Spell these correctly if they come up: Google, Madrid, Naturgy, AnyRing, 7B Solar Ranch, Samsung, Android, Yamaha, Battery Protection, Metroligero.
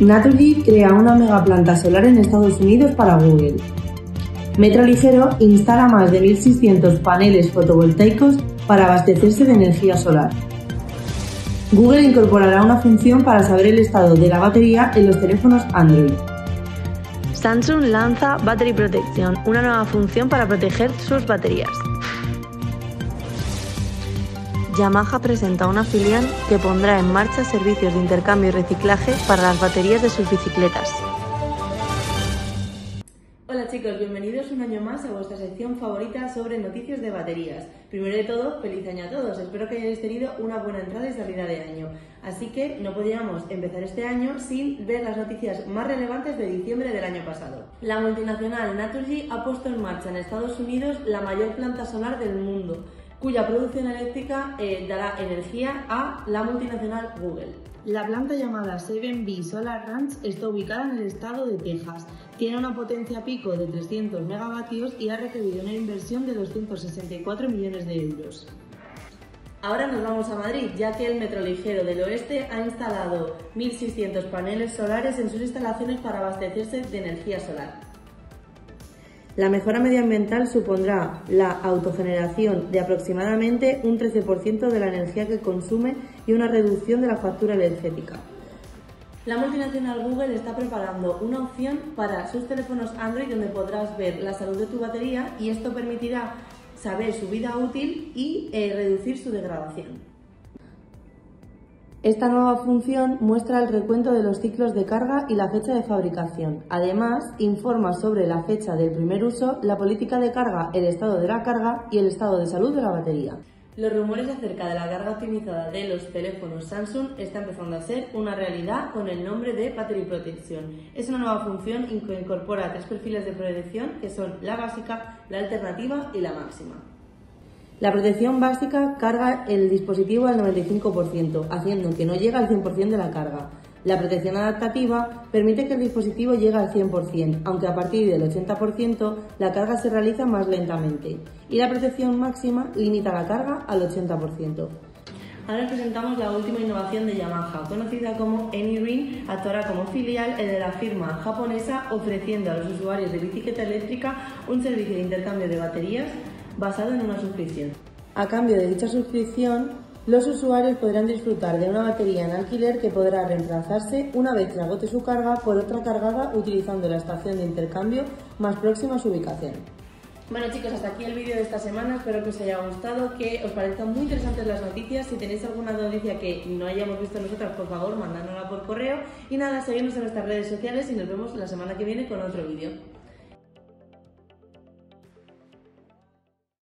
Naturgy crea una megaplanta solar en Estados Unidos para Google. Metroligero instala más de 1.600 paneles fotovoltaicos para abastecerse de energía solar. Google incorporará una función para saber el estado de la batería en los teléfonos Android. Samsung lanza Battery Protection, una nueva función para proteger sus baterías. Yamaha presenta una filial que pondrá en marcha servicios de intercambio y reciclaje para las baterías de sus bicicletas. Hola chicos, bienvenidos un año más a vuestra sección favorita sobre noticias de baterías. Primero de todo, feliz año a todos. Espero que hayáis tenido una buena entrada y salida de año. Así que no podíamos empezar este año sin ver las noticias más relevantes de diciembre del año pasado. La multinacional Naturgy ha puesto en marcha en Estados Unidos la mayor planta solar del mundo, cuya producción eléctrica dará energía a la multinacional Google. La planta llamada 7B Solar Ranch está ubicada en el estado de Texas. Tiene una potencia pico de 300 megavatios y ha recibido una inversión de 264 millones de euros. Ahora nos vamos a Madrid, ya que el Metroligero del Oeste ha instalado 1.600 paneles solares en sus instalaciones para abastecerse de energía solar. La mejora medioambiental supondrá la autogeneración de aproximadamente un 13% de la energía que consume y una reducción de la factura energética. La multinacional Google está preparando una opción para sus teléfonos Android donde podrás ver la salud de tu batería y esto permitirá saber su vida útil y reducir su degradación. Esta nueva función muestra el recuento de los ciclos de carga y la fecha de fabricación. Además, informa sobre la fecha del primer uso, la política de carga, el estado de la carga y el estado de salud de la batería. Los rumores acerca de la carga optimizada de los teléfonos Samsung está empezando a ser una realidad con el nombre de Battery Protection. Es una nueva función que incorpora tres perfiles de protección que son la básica, la alternativa y la máxima. La protección básica carga el dispositivo al 95%, haciendo que no llegue al 100% de la carga. La protección adaptativa permite que el dispositivo llegue al 100%, aunque a partir del 80% la carga se realiza más lentamente. Y la protección máxima limita la carga al 80%. Ahora os presentamos la última innovación de Yamaha, conocida como AnyRing, actuará como filial de la firma japonesa ofreciendo a los usuarios de bicicleta eléctrica un servicio de intercambio de baterías basado en una suscripción. A cambio de dicha suscripción, los usuarios podrán disfrutar de una batería en alquiler que podrá reemplazarse una vez que agote su carga por otra cargada utilizando la estación de intercambio más próxima a su ubicación. Bueno chicos, hasta aquí el vídeo de esta semana, espero que os haya gustado, que os parezcan muy interesantes las noticias. Si tenéis alguna noticia que no hayamos visto nosotras, por favor, mandádnosla por correo. Y nada, seguidnos en nuestras redes sociales y nos vemos la semana que viene con otro vídeo.